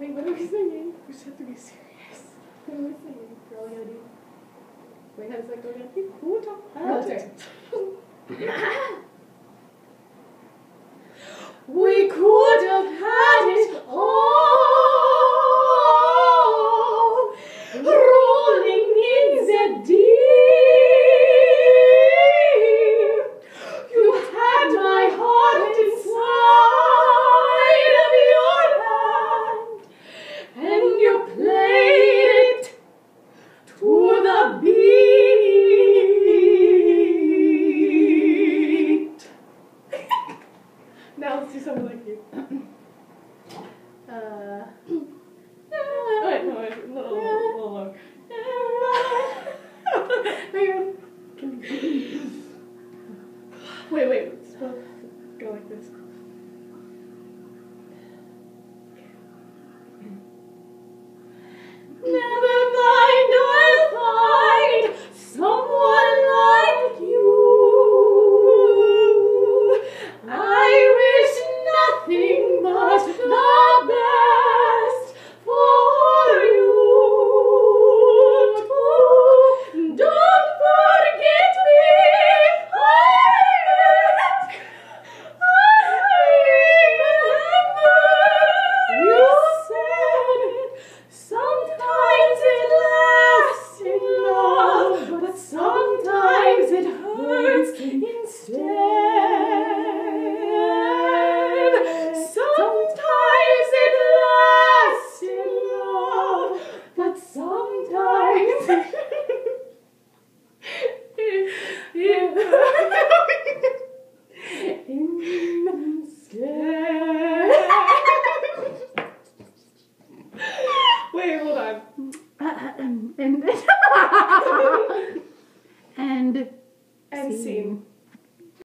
Wait, what are we singing? We just have to be serious. What are we singing? Girl, you do. Wait, how does that go again? Who talked about it? We could have had it all, rolling in the deep. You had my heart inside of your hand, and you played it to the beat. Now let's do something like you. Wait, no, wait, a little low. Wait, let's go like this. Never mind, I'll find someone like you. I wish nothing but the best for you too. Don't forget me. I remember. You said it. Sometimes it lasts in love, but sometimes it hurts instead. Sometimes it lasts in love, but sometimes. Instead. Wait, hold on. And scene.